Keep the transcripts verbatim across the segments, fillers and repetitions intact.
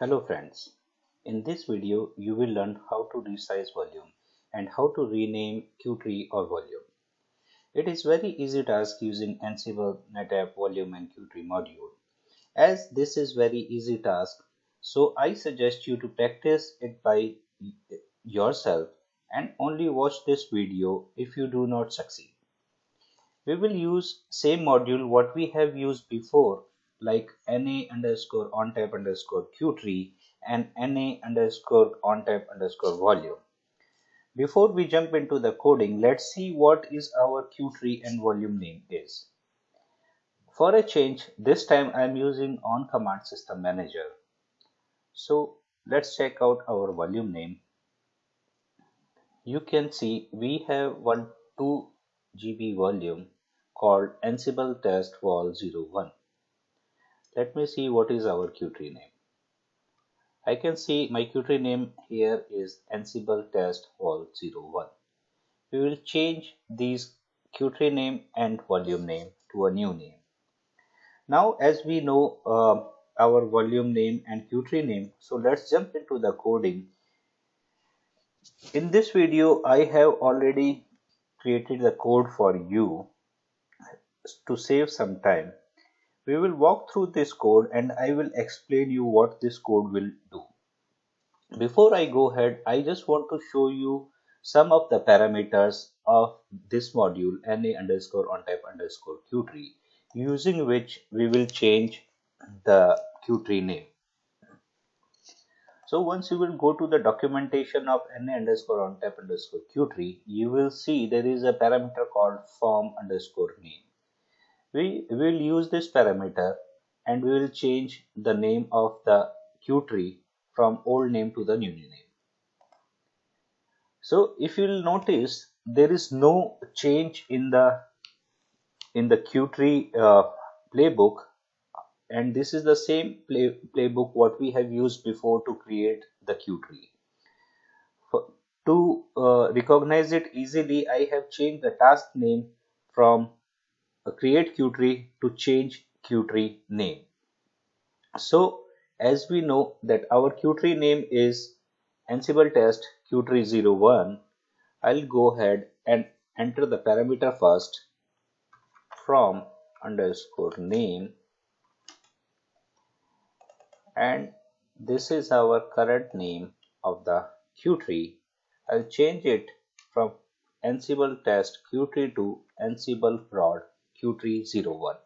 Hello friends, in this video you will learn how to resize volume and how to rename Qtree or volume. It is very easy task using Ansible, NetApp, volume and Qtree module. As this is very easy task, so I suggest you to practice it by yourself and only watch this video if you do not succeed. We will use same module what we have used before, like na underscore ontap underscore Qtree and na underscore ontap underscore volume. Before we jump into the coding, let's see what is our Qtree and volume name is. For a change, this time I am using on command system manager. So let's check out our volume name. You can see we have one two gigabyte volume called Ansible test vol zero one. Let me see what is our Qtree name. I can see my Qtree name here is Ansible test vol zero one. We will change these Qtree name and volume name to a new name. Now as we know uh, our volume name and Qtree name, so let's jump into the coding. In this video I have already created the code for you to save some time. We will walk through this code and I will explain you what this code will do. Before I go ahead, I just want to show you some of the parameters of this module na underscore ontap underscore Qtree, using which we will change the Qtree name. So once you will go to the documentation of na underscore ontap underscore Qtree, you will see there is a parameter called form underscore name. We will use this parameter and we will change the name of the Qtree from old name to the new name. So if you will notice, there is no change in the in the Qtree uh, playbook, and this is the same play, playbook what we have used before to create the Qtree. For, to uh, recognize it easily, I have changed the task name from create Qtree to change Qtree name. So as we know that our Qtree name is Ansible test Qtree zero one, I'll go ahead and enter the parameter first, from underscore name, and this is our current name of the Qtree. I'll change it from Ansible test Qtree to Ansible prod Qtree zero one.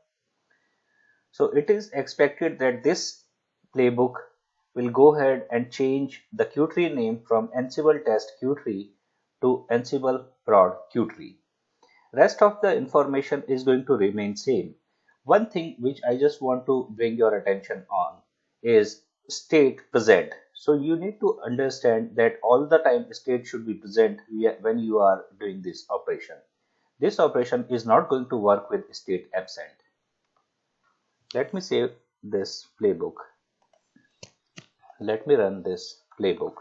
So it is expected that this playbook will go ahead and change the Qtree name from Ansible test Qtree to Ansible prod Qtree. Rest of the information is going to remain same. One thing which I just want to bring your attention on is state present. So you need to understand that all the time state should be present when you are doing this operation. This operation is not going to work with state absent. Let me save this playbook. Let me run this playbook.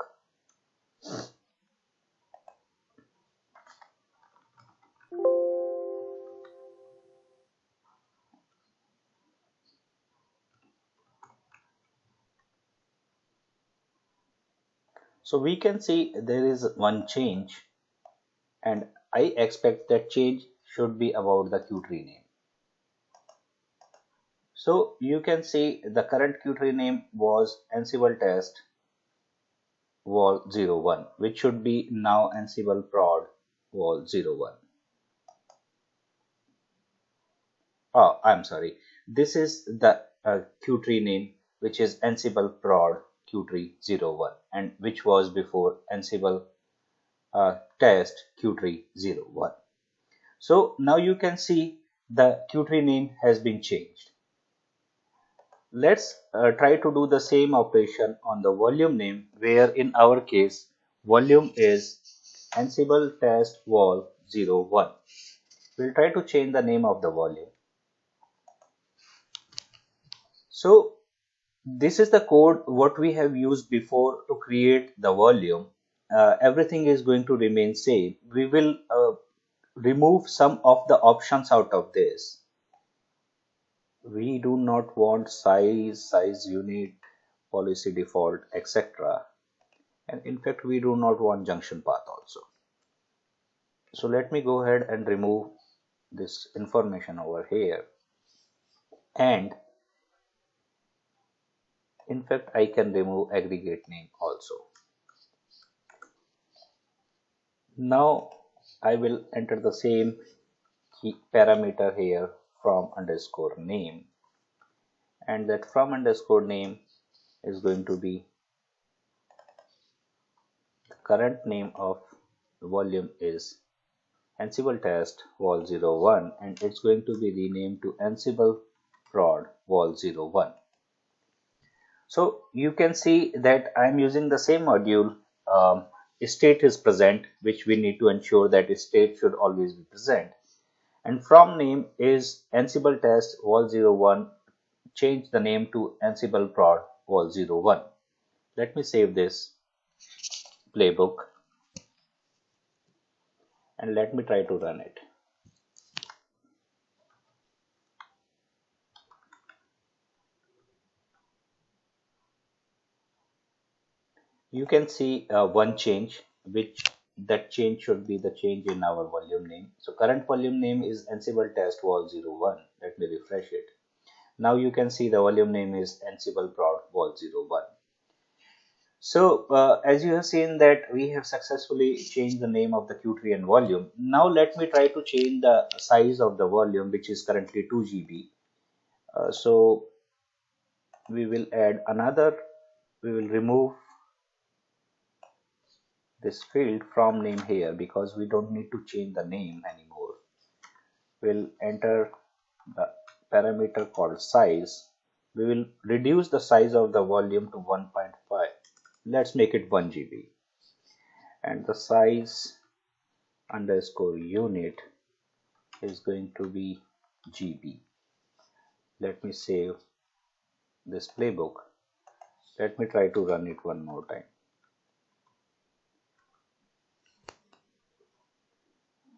So we can see there is one change, and I expect that change should be about the Qtree name. So you can see the current Qtree name was Ansible test vol zero one, which should be now Ansible prod vol zero one. Oh, I'm sorry. This is the uh, Qtree name, which is Ansible prod Qtree zero one, and which was before Ansible Uh, test Qtree zero one. So now you can see the Qtree name has been changed. Let's uh, try to do the same operation on the volume name, where in our case volume is Ansible test vol zero one. We'll try to change the name of the volume. So this is the code what we have used before to create the volume. Uh, everything is going to remain same. We will uh, remove some of the options out of this. We do not want size, size unit, policy default, et cetera. And in fact, we do not want junction path also. So let me go ahead and remove this information over here. And in fact, I can remove aggregate name also. Now I will enter the same key parameter here, from underscore name, and that from underscore name is going to be the current name of the volume is Ansible test vol zero one, and it's going to be renamed to Ansible prod vol zero one. So you can see that I'm using the same module. Um, state is present, which we need to ensure that state should always be present, and from name is Ansible test vol zero one, change the name to Ansible prod vol zero one. Let me save this playbook and let me try to run it. You can see uh, one change, which that change should be the change in our volume name. So current volume name is Ansible test vol zero one. Let me refresh it. Now you can see the volume name is Ansible prod vol zero one. So uh, as you have seen that we have successfully changed the name of the Qtree and volume. Now let me try to change the size of the volume, which is currently two G B. Uh, so we will add another, we will remove this field from name here, because we don't need to change the name anymore. We'll enter the parameter called size. We will reduce the size of the volume to one point five. Let's make it one G B, and the size underscore unit is going to be G B. Let me save this playbook. Let me try to run it one more time.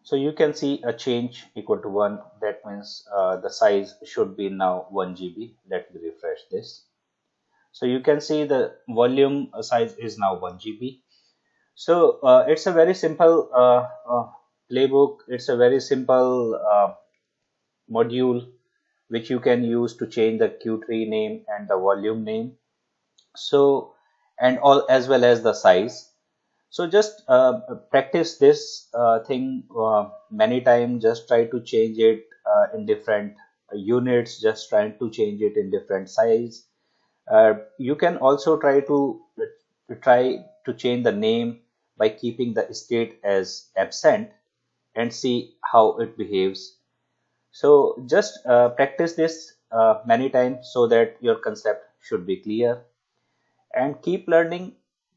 So you can see a change equal to one. That means uh, the size should be now one G B. Let me refresh this. So you can see the volume size is now one G B. So uh, it's a very simple uh, uh, playbook. It's a very simple uh, module which you can use to change the Qtree name and the volume name. So, and all as well as the size. So just uh, practice this uh, thing uh, many times. Just try to change it uh, in different units. Just try to change it in different size. Uh, you can also try to, to try to change the name by keeping the state as absent and see how it behaves. So just uh, practice this uh, many times so that your concept should be clear, and keep learning.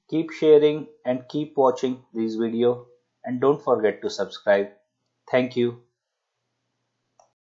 Keep sharing and keep watching these videos, and don't forget to subscribe. Thank you.